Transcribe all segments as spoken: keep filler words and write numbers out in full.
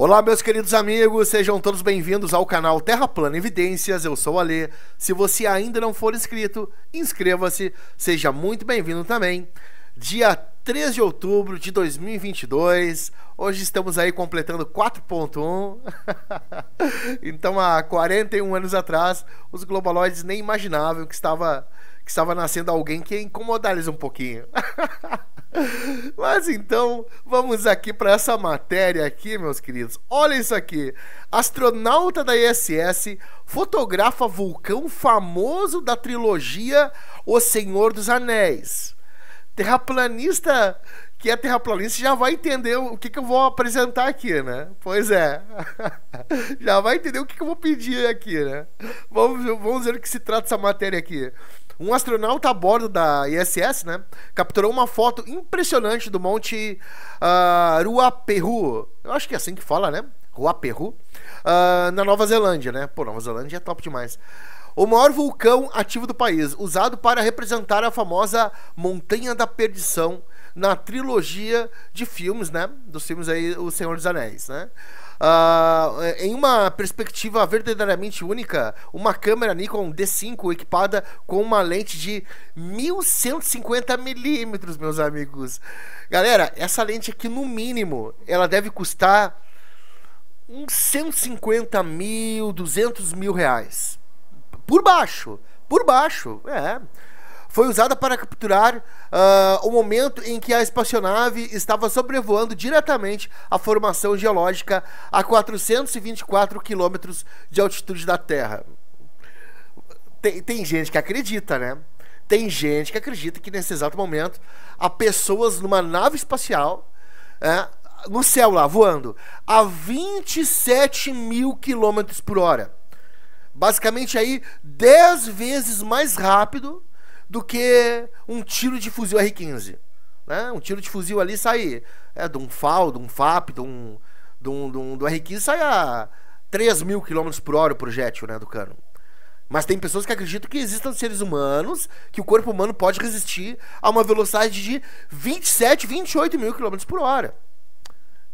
Olá meus queridos amigos, sejam todos bem-vindos ao canal Terra Plana Evidências, eu sou o Alê. Se você ainda não for inscrito, inscreva-se, seja muito bem-vindo também. Dia três de outubro de dois mil e vinte e dois, hoje estamos aí completando quatro ponto um, então há quarenta e um anos atrás, os globaloides nem imaginavam que estava, que estava nascendo alguém que ia incomodar eles um pouquinho. Mas então, vamos aqui para essa matéria aqui, meus queridos. Olha isso aqui. Astronauta da I S S fotografa vulcão famoso da trilogia O Senhor dos Anéis. Terraplanista, que é terraplanista, já vai entender o que, que eu vou apresentar aqui, né? Pois é. Já vai entender o que, que eu vou pedir aqui, né? Vamos, vamos ver o que se trata essa matéria aqui. Um astronauta a bordo da I S S, né, capturou uma foto impressionante do monte uh, Ruapehu, eu acho que é assim que fala, né, Ruapehu, uh, na Nova Zelândia, né, pô, Nova Zelândia é top demais. O maior vulcão ativo do país, usado para representar a famosa Montanha da Perdição na trilogia de filmes, né, dos filmes aí, O Senhor dos Anéis, né. Uh, em uma perspectiva verdadeiramente única, uma câmera Nikon D cinco equipada com uma lente de mil cento e cinquenta milímetros, meus amigos. Galera, essa lente aqui no mínimo, ela deve custar uns cento e cinquenta mil, duzentos mil reais. Por baixo, por baixo, é... Foi usada para capturar uh, o momento em que a espaçonave estava sobrevoando diretamente a formação geológica a quatrocentos e vinte e quatro quilômetros de altitude da Terra. Tem, tem gente que acredita, né? Tem gente que acredita que nesse exato momento há pessoas numa nave espacial, é, no céu lá, voando, a vinte e sete mil quilômetros por hora. Basicamente aí, dez vezes mais rápido do que um tiro de fuzil R quinze, né? Um tiro de fuzil ali sai, é, de um F A L, de um F A P, de um, de um, de um do R quinze sai a três mil quilômetros por hora o projétil, né, do cano. Mas tem pessoas que acreditam que existam seres humanos, que o corpo humano pode resistir a uma velocidade de vinte e sete, vinte e oito mil quilômetros por hora.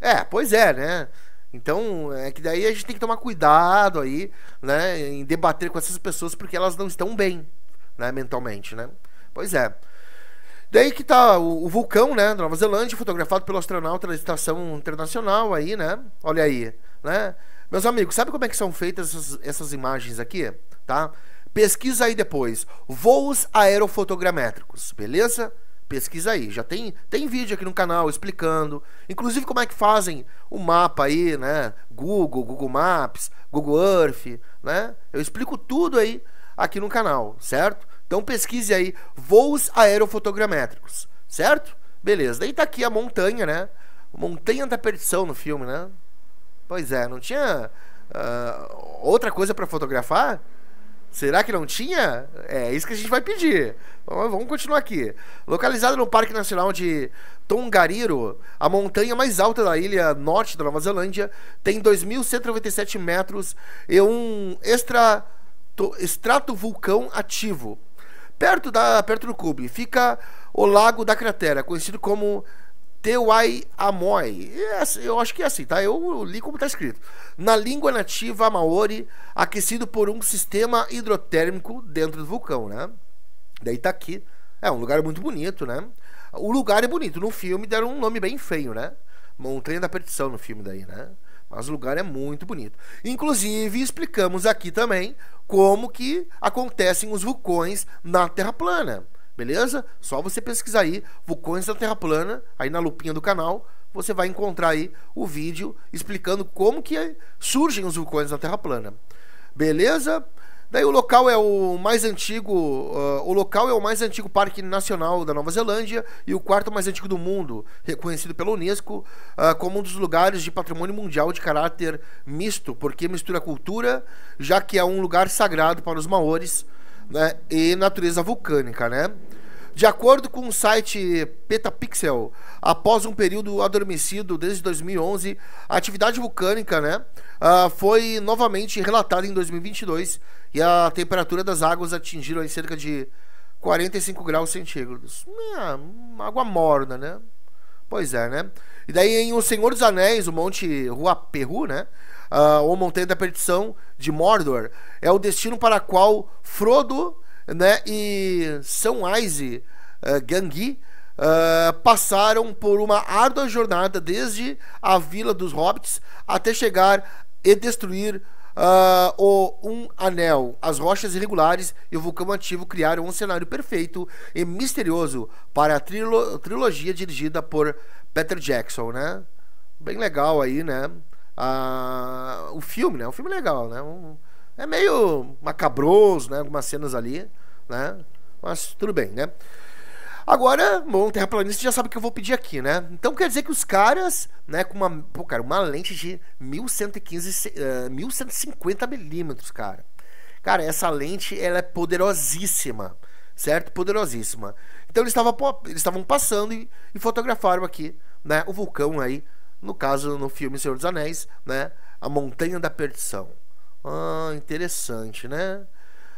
É, pois é, né? Então, é que daí a gente tem que tomar cuidado aí, né, em debater com essas pessoas, porque elas não estão bem, né, mentalmente, né? Pois é. Daí que tá o, o vulcão, né, da Nova Zelândia, fotografado pelo astronauta da Estação Internacional aí, né? Olha aí, né? Meus amigos, sabe como é que são feitas essas, essas imagens aqui, tá? Pesquisa aí depois. Voos aerofotogramétricos, beleza? Pesquisa aí. Já tem, tem vídeo aqui no canal explicando, inclusive como é que fazem o mapa aí, né? Google, Google Maps, Google Earth, né? Eu explico tudo aí aqui no canal, certo? Então pesquise aí, voos aerofotogramétricos, certo? Beleza, daí tá aqui a montanha, né? Montanha da Perdição no filme, né? Pois é, não tinha uh, outra coisa pra fotografar? Será que não tinha? É isso que a gente vai pedir. Vamos, vamos continuar aqui. Localizada no Parque Nacional de Tongariro, a montanha mais alta da ilha norte da Nova Zelândia tem dois mil cento e noventa e sete metros e um extra... Extrato vulcão ativo. Perto, da, perto do cubo fica o lago da cratera, conhecido como Tewai Amoi. Eu acho que é assim, tá? Eu li como tá escrito. Na língua nativa maori, aquecido por um sistema hidrotérmico dentro do vulcão, né? Daí tá aqui. É um lugar muito bonito, né? O lugar é bonito. No filme deram um nome bem feio, né? Montanha da Perdição no filme daí, né? Mas o lugar é muito bonito. Inclusive, explicamos aqui também como que acontecem os vulcões na Terra Plana, beleza? Só você pesquisar aí, vulcões da Terra Plana, aí na lupinha do canal, você vai encontrar aí o vídeo explicando como que surgem os vulcões na Terra Plana, beleza? Daí o local é o mais antigo, uh, o local é o mais antigo parque nacional da Nova Zelândia e o quarto mais antigo do mundo, reconhecido pela Unesco uh, como um dos lugares de patrimônio mundial de caráter misto, porque mistura cultura, já que é um lugar sagrado para os maoris, né, e natureza vulcânica, né? De acordo com o site Petapixel, após um período adormecido desde dois mil e onze, a atividade vulcânica, né, uh, foi novamente relatada em dois mil e vinte e dois e a temperatura das águas atingiu aí cerca de quarenta e cinco graus centígrados. É, água morna, né? Pois é, né? E daí em O Senhor dos Anéis, o Monte Ruapehu, né? Uh, ou Montanha da Perdição de Mordor, é o destino para qual Frodo, né, e Samwise uh, Gamgee uh, passaram por uma árdua jornada desde a Vila dos Hobbits até chegar e destruir uh, o Um Anel. As rochas irregulares e o vulcão ativo criaram um cenário perfeito e misterioso para a trilo trilogia dirigida por Peter Jackson, né? Bem legal aí, né? Ah, o filme, né? O filme é legal, né? Um, é meio macabroso, né? Algumas cenas ali, né? Mas tudo bem, né? Agora, bom, terraplanista já sabe o que eu vou pedir aqui, né? Então quer dizer que os caras, né? Com uma, pô, cara, uma lente de mil cento e cinquenta milímetros, cara. Cara, essa lente, ela é poderosíssima, certo? Poderosíssima. Então eles estavam eles estavam passando e, e fotografaram aqui, né? O vulcão aí. No caso, no filme Senhor dos Anéis, né? A Montanha da Perdição. Ah, interessante, né?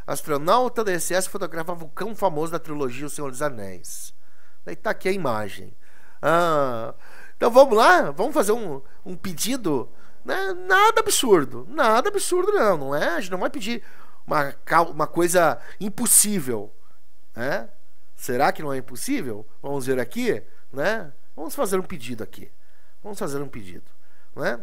Astronauta da I S S fotografa vulcão famoso da trilogia O Senhor dos Anéis. Daí tá aqui a imagem. Ah, então vamos lá? Vamos fazer um, um pedido? Né? Nada absurdo. Nada absurdo, não. Não é? A gente não vai pedir uma, uma coisa impossível. Né? Será que não é impossível? Vamos ver aqui, né? Vamos fazer um pedido aqui. Vamos fazer um pedido, né?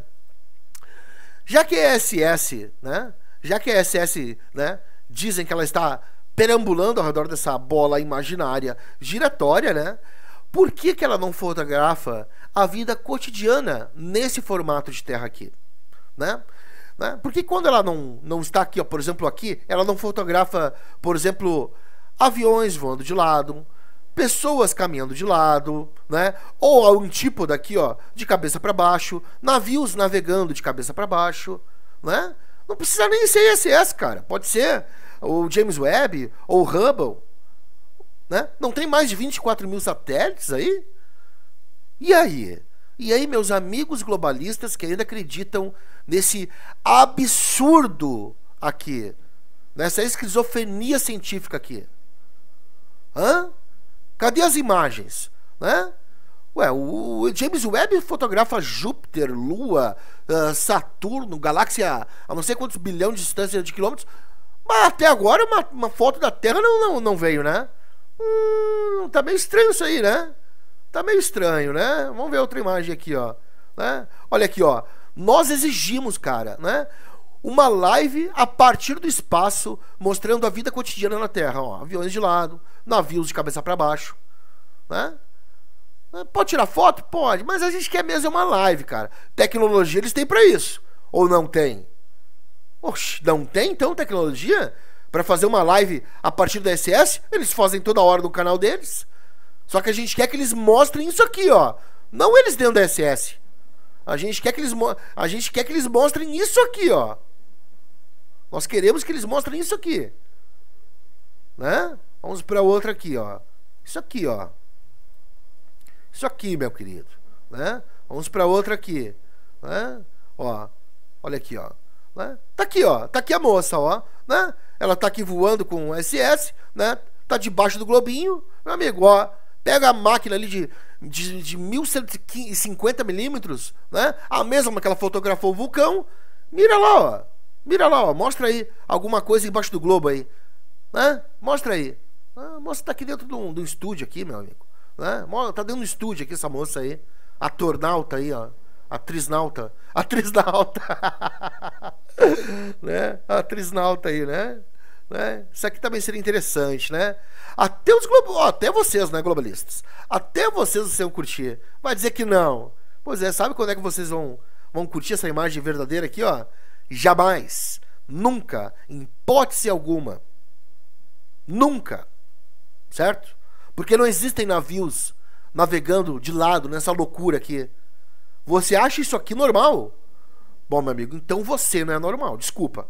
Já que a I S S, né? Já que a I S S, né? Dizem que ela está perambulando ao redor dessa bola imaginária giratória, né? Por que que ela não fotografa a vida cotidiana nesse formato de Terra aqui, né? né? Porque quando ela não não está aqui, ó, por exemplo aqui, ela não fotografa, por exemplo, aviões voando de lado, pessoas caminhando de lado, né? Ou a antípoda aqui, ó, de cabeça para baixo, navios navegando de cabeça para baixo, né? Não precisa nem ser I S S, cara. Pode ser o James Webb ou o Hubble, né? Não tem mais de vinte e quatro mil satélites aí? E aí? E aí, meus amigos globalistas que ainda acreditam nesse absurdo aqui, nessa esquizofrenia científica aqui? Hã? Cadê as imagens, né? Ué, o James Webb fotografa Júpiter, Lua, uh, Saturno, galáxia a não sei quantos bilhões de distância de quilômetros, mas até agora uma, uma foto da Terra não, não, não veio, né? Hum, tá meio estranho isso aí, né? Tá meio estranho, né? Vamos ver outra imagem aqui, ó. Né? Olha aqui, ó. Nós exigimos, cara, né? Uma live a partir do espaço mostrando a vida cotidiana na Terra, ó, aviões de lado, navios de cabeça para baixo, né? Pode tirar foto? Pode, mas a gente quer mesmo uma live, cara. Tecnologia eles têm para isso, ou não tem? Oxe, não tem então tecnologia para fazer uma live a partir da I S S? Eles fazem toda hora no canal deles, só que a gente quer que eles mostrem isso aqui, ó, não eles dentro da I S S. A gente quer que eles a gente quer que eles mostrem isso aqui, ó. Nós queremos que eles mostrem isso aqui, né? Vamos para outra aqui, ó. Isso aqui, ó. Isso aqui, meu querido, né? Vamos para outra aqui, né? Ó. Olha aqui, ó. Né? Tá aqui, ó. Tá aqui a moça, ó, né? Ela tá aqui voando com o I S S, né? Tá debaixo do globinho, meu amigo, ó. Pega a máquina ali de de, de mil cento e cinquenta milímetros, né? A mesma que ela fotografou o vulcão. Mira lá, ó. Mira lá, ó. Mostra aí alguma coisa embaixo do globo aí, né? Mostra aí. A moça tá aqui dentro de um, de um estúdio aqui, meu amigo, né? Tá dentro de um estúdio aqui essa moça aí. Atornauta aí, ó. Atriznauta. Atriznauta. Né? Atriznauta aí, né? né? Isso aqui também seria interessante, né? Até os globo... oh, até vocês, né, globalistas? Até vocês vão curtir. Vai dizer que não. Pois é, sabe quando é que vocês vão, vão curtir essa imagem verdadeira aqui, ó? Jamais. Nunca. Em hipótese alguma. Nunca. Certo? Porque não existem navios navegando de lado nessa loucura aqui. Você acha isso aqui normal? Bom, meu amigo, então você não é normal. Desculpa,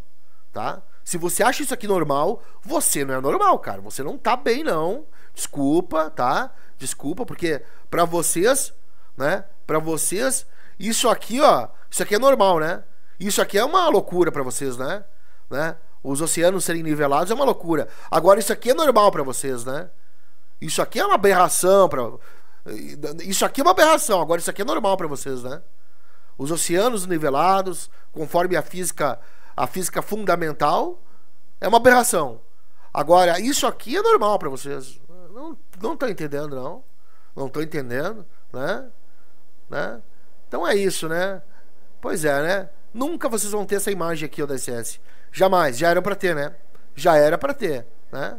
tá? Se você acha isso aqui normal, você não é normal, cara. Você não tá bem, não. Desculpa, tá? Desculpa, porque pra vocês, né? Pra vocês, isso aqui, ó, isso aqui é normal, né? Isso aqui é uma loucura pra vocês, né? Né? Os oceanos serem nivelados é uma loucura. Agora, isso aqui é normal pra vocês, né? Isso aqui é uma aberração, pra... Isso aqui é uma aberração. Agora, isso aqui é normal para vocês, né? Os oceanos nivelados, conforme a física, a física fundamental, é uma aberração. Agora, isso aqui é normal para vocês. Não, não tô entendendo, não. Não tô entendendo, né? Né? Então é isso, né? Pois é, né? Nunca vocês vão ter essa imagem aqui, ó, da I S S. Jamais. Já era para ter, né? Já era para ter, né?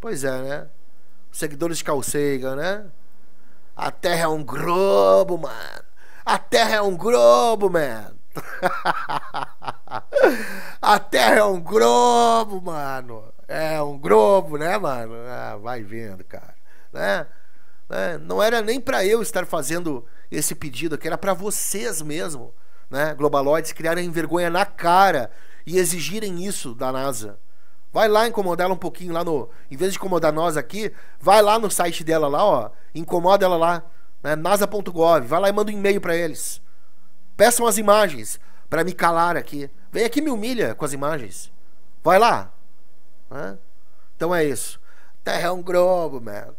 Pois é, né? Seguidores de Carl Sagan, né? A Terra é um globo, mano. A Terra é um globo, mano. A Terra é um globo, mano. É um globo, né, mano? Ah, vai vendo, cara, né? né? Não era nem pra eu estar fazendo esse pedido aqui, era pra vocês mesmo, né? Globaloides criarem vergonha na cara e exigirem isso da NASA. Vai lá incomodar ela um pouquinho lá no... Em vez de incomodar nós aqui, vai lá no site dela lá, ó. Incomoda ela lá, né? nasa ponto gov. Vai lá e manda um e-mail pra eles. Peçam as imagens pra me calar aqui. Vem aqui e me humilha com as imagens. Vai lá. Né? Então é isso. Terra é um globo, mano.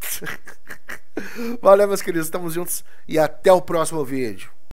Valeu, meus queridos. Estamos juntos e até o próximo vídeo.